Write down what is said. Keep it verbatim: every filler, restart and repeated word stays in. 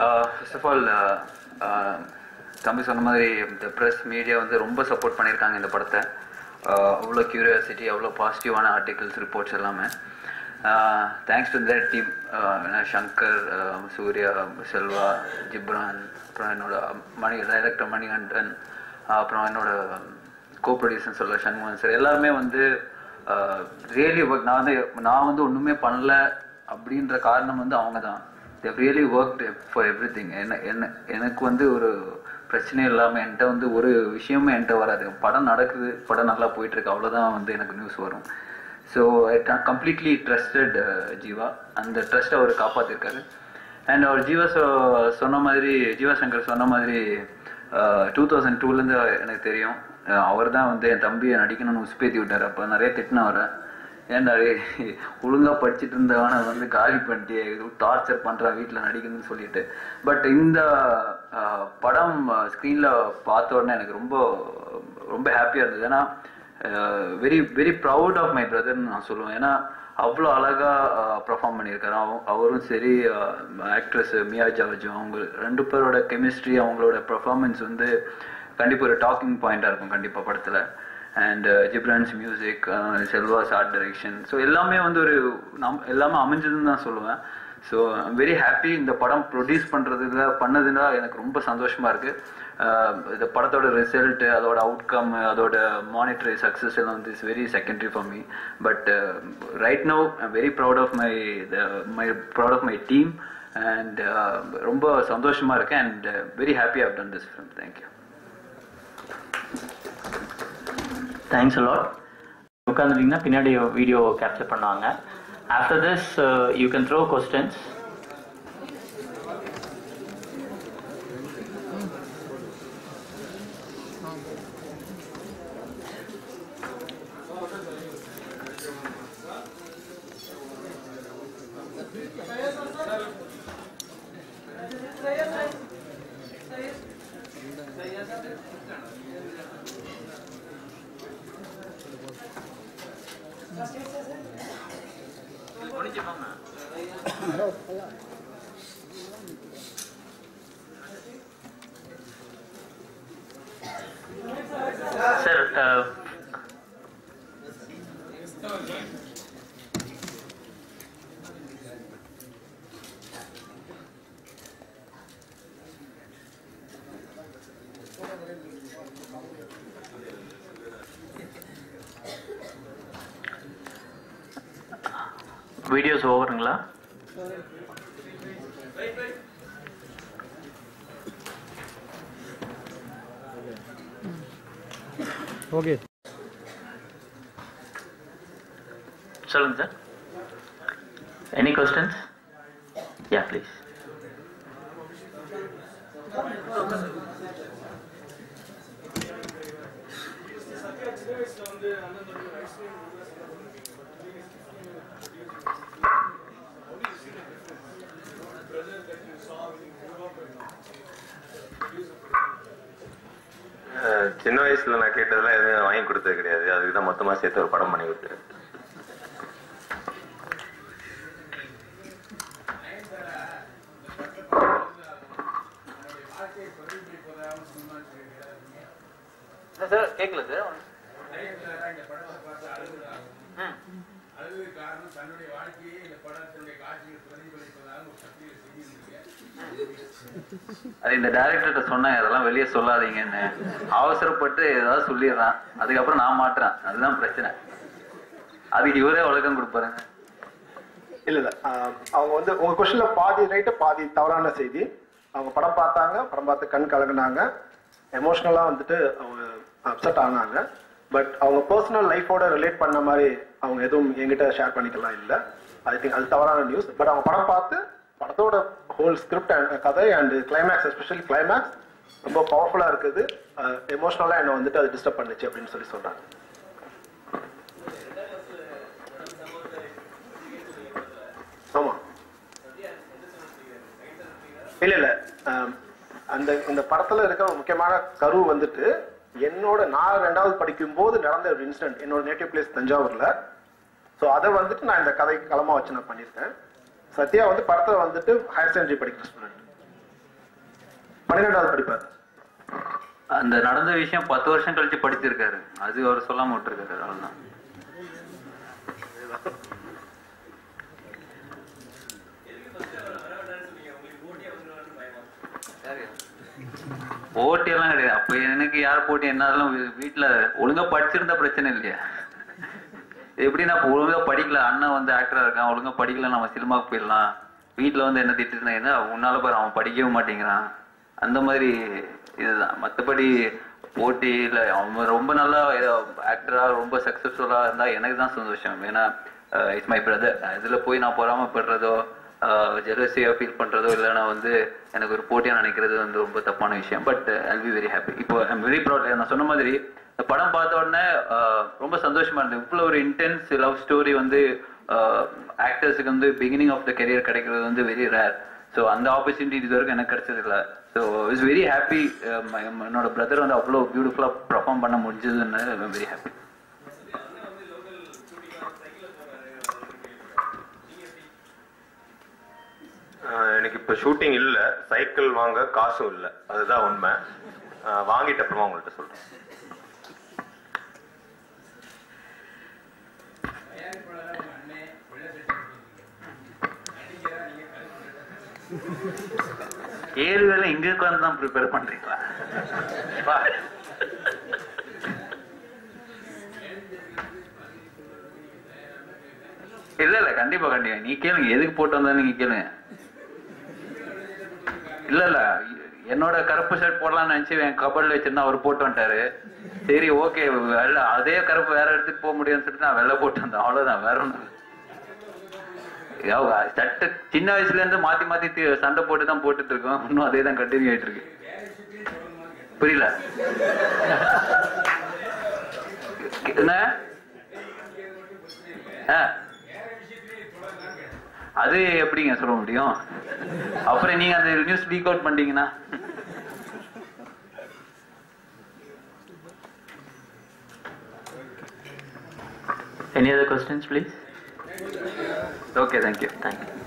Uh, first of all, uh, uh, Thambi Sona Madhuri, the press media வந்து ரொம்ப support பண்ணிருக்காங்க இந்த படத்தை. அவ்வளோ curiosity, அவ்வளோ பாசிட்டிவான articles, reports எல்லாமே. Thanks to that team, Shankar, Surya, Selva, Gibran, அப்புறம் என்னோட மணி டைரக்டர் மணிகண்டன், அப்புறம் என்னோட co-producer சொல்ல சண்முகன் சார் எல்லாருமே வந்து ரியலி ஒர்க் நான் வந்து நான் வந்து ஒன்றுமே பண்ணல அப்படின்ற காரணம் வந்து அவங்க தான். They really worked for everything. என்ன என்ன எனக்கு வந்து ஒரு பிரச்சனை இல்லாமல் என்கிட்ட வந்து ஒரு விஷயமும் என்கிட்ட வராது. படம் நடக்குது, படம் நல்லா போயிட்டுருக்கு, அவ்வளோதான் வந்து எனக்கு நியூஸ் வரும். So I completely trusted Jeeva. அந்த ட்ரஸ்ட்டை அவர் காப்பாற்றிருக்காரு. அண்ட் அவர் ஜீவா சொ சொன்ன மாதிரி ஜீவா சங்கர் சொன்ன மாதிரி டூ தௌசண்ட் டூலேருந்து எனக்கு தெரியும். அவர் தான் வந்து என் தம்பியை நடிக்கணும்னு உசுப்பேத்தி விட்டார். அப்போ நிறைய திட்டின வரேன், ஏன்டா ஒழுங்காக படிச்சுட்டு இருந்தவன வந்து காலி பண்ணிட்டு டார்ச்சர் பண்ணுறான் வீட்டில் நடிக்கணும்னு சொல்லிட்டு. பட் இந்த படம் ஸ்க்ரீனில் பார்த்த உடனே எனக்கு ரொம்ப ரொம்ப ஹாப்பியாக இருந்தது. ஏன்னா very very proud of my பிரதர்ன்னு நான் சொல்லுவேன். ஏன்னா அவ்வளோ அழகாக பர்ஃபார்ம் பண்ணியிருக்காரு. அவரும் சரி, ஆக்ட்ரஸ் மியா ஜார்ஜும் அவங்க ரெண்டு பேரோட கெமிஸ்ட்ரி, அவங்களோட பர்ஃபார்மன்ஸ் வந்து கண்டிப்பாக ஒரு டாக்கிங் பாயிண்டாக இருக்கும் கண்டிப்பாக படத்தில். And Ghibran's music, Selva's art direction, so எல்லாமே வந்து ஒரு நம் எல்லாமே அமைஞ்சதுன்னு தான் சொல்லுவேன். So I'm very happy. இந்த படம் ப்ரொடியூஸ் பண்ணுறதுல பண்ணதுன்னா எனக்கு ரொம்ப சந்தோஷமாக இருக்குது. இந்த படத்தோட ரிசல்ட்டு, அதோட அவுட்கம், அதோட மானிட்டரி சக்ஸஸ் எல்லாம் வந்து is very secondary for me. But right now I'm very proud of my my proud of my team and ரொம்ப சந்தோஷமாக இருக்கேன். And very happy I've done this film. Thank you. Thanks a lot. உட்காந்துட்டீங்கன்னா பின்னாடி video capture பண்ணுவாங்க. After this you can throw questions. Videos ஓவருங்களா? Okay சொல்லுங்க sir. Any questions? Yeah please. சின்ன வயசுல நான் கேட்டதெல்லாம் எதுவும் வாங்கி கொடுத்தது கிடையாது. அதுக்கு தான் மொத்தமா சேர்த்து ஒரு படம் பண்ணி கொடுத்தேன். அது இந்த டைரக்டர்கிட்ட சொன்னேன், அதெல்லாம் வெளியே சொல்லாதீங்கன்னு. அவசரப்பட்டு ஏதாவது சொல்லிடுறான், அதுக்கப்புறம் நான் மாட்டுறேன், அதுதான் பிரச்சனை. அதுக்கு இவரே வழக்கம் கொடுப்பாரு. இல்ல இல்ல அவங்க வந்து உங்க கொஸ்டின்ல பாதி ரைட்டு பாதி தவறான செய்தி. அவங்க படம் பார்த்தாங்க, படம் பார்த்து கண் கலங்கினாங்க, எமோஷனலா வந்துட்டு அவங்க அப்செட் ஆனாங்க. பட் அவங்க பர்சனல் லைஃபோட ரிலேட் பண்ண மாதிரி அவங்க எதுவும் எங்கிட்ட ஷேர் பண்ணிக்கலாம் இல்லை. ஐ திங்க் அது தவறான நியூஸ். பட் அவங்க படம் பார்த்து படத்தோட ஹோல் ஸ்கிரிப்ட் அண்ட் கதை அண்ட் கிளைமேக்ஸ், எஸ்பெஷலி கிளைமேக்ஸ் ரொம்ப பவர்ஃபுல்லாக இருக்குது. எமோஷ்னலாக என்னை வந்துட்டு அது டிஸ்டர்ப் பண்ணுச்சு அப்படின்னு சொல்லி சொல்கிறாங்க. ஆமாம். இல்லை இல்லை அந்த இந்த படத்தில் இருக்கிற முக்கியமான கரு வந்துட்டு என்னோட நான் ரெண்டாவது படிக்கும்போது நடந்த ஒரு இன்சிடென்ட். என்னோட நேட்டிவ் பிளேஸ் தஞ்சாவூரில். ஸோ அதை வந்துட்டு நான் இந்த கதை களமாக வச்சு நான் பண்ணியிருக்கேன். சத்யா வந்து படத்தில் வந்துட்டு ஹையர் செகண்டரி படிக்கிற ஸ்டூடெண்ட். பன்னிரெண்டாவது படிப்பார். அந்த நடந்த விஷயம் பத்து வருஷம் கழிச்சு படிச்சிருக்காரு. அது அவர் சொல்லாம விட்டுருக்காரு. அவ்வளவுதான். போட்டி எல்லாம் கிடையாது. அப்ப எனக்கு யார் போட்டி என்ன வீட்டுல ஒழுங்கா படிச்சிருந்தா பிரச்சனை இல்லையா? எப்படின்னா ஒழுங்கா படிக்கல, அண்ணன் வந்து ஆக்டரா இருக்கான், ஒழுங்கா படிக்கல நம்ம சினிமாவுக்கு போயிடலாம், வீட்டுல வந்து என்ன திட்டுனா என்ன உன்னால பாரு அவன் படிக்கவே மாட்டேங்கிறான், அந்த மாதிரி இதுதான். மற்றபடி போட்டியில அவன் ரொம்ப நல்லா ஆக்டரா ரொம்ப சக்சஸ்ஃபுல்லா இருந்தா எனக்கு தான் சந்தோஷம். ஏன்னா இட்ஸ் மை பிரதர். இதுல போய் நான் பொறாமப்படுறதோ ஜெலசியா ஃபீல் பண்றதோ இல்லைன்னா வந்து எனக்கு ஒரு போட்டியா நினைக்கிறது வந்து ரொம்ப தப்பான விஷயம். But I will be very happy. இப்போ ஐ அம் வெரி ப்ரௌட். நான் சொன்ன மாதிரி இந்த படம் பார்த்த உடனே ரொம்ப சந்தோஷமா இருந்தது. இவ்வளோ ஒரு இன்டென்ஸ் லவ் ஸ்டோரி வந்து ஆக்டர்ஸுக்கு வந்து பிகினிங் ஆஃப் த கெரியர் கிடைக்கிறது வந்து வெரி ரேர். ஸோ அந்த ஆப்பர்ச்சுனிட்டி இது வரைக்கும் எனக்கு கிடைச்சதில்ல. So is very happy. என்னோட பிரதர் வந்து அவ்வளோ பியூட்டிஃபுல்லாக பர்ஃபார்ம் பண்ண முடிஞ்சதுன்னு ஐ அம் வெரி ஹாப்பி. எனக்கு இப்போ ஷூட்டிங் இல்லை, சைக்கிள் வாங்க காசும் இல்லை, அதுதான் உண்மை. வாங்கிட்ட அப்புறமா உங்கள்கிட்ட சொல்கிறேன். ஏழு வேலை இங்கே உட்காந்து தான் ப்ரிப்பேர் பண்ணுறீங்களா? இல்லை இல்லை, கண்டிப்பாக கண்டிப்பாக நீ கேளுங்க. எதுக்கு போட்டு வந்தாலும் நீங்கள் கேளுங்க. இல்ல இல்ல, என்னோட கருப்பு ஷர்ட் போடலாம்னு நினைச்சு என் கபடில் வச்சிருந்தா அவர் போட்டு வந்துட்டாரு. சரி ஓகே, வெள்ள அதே கருப்பு வேற எடுத்துட்டு போக முடியும்னு சொல்லிட்டு நான் வெள்ள போட்டு வந்தேன். அவ்வளவுதான், வேற ஒன்றும் சட்ட. சின்ன வயசுல இருந்து மாத்தி மாத்தி சண்டை போட்டு தான் போட்டுட்டு இருக்கோம். இன்னும் அதே தான் கண்டினியூ ஆயிட்டு இருக்கு. புரியல என்ன? அது எப்படிங்க சொல்ல முடியும்? அப்புறம் நீங்க அந்த நியூஸ் லீக் அவுட் பண்ணிட்டீங்கன்னா any other questions please. Okay, thank you. Thank you.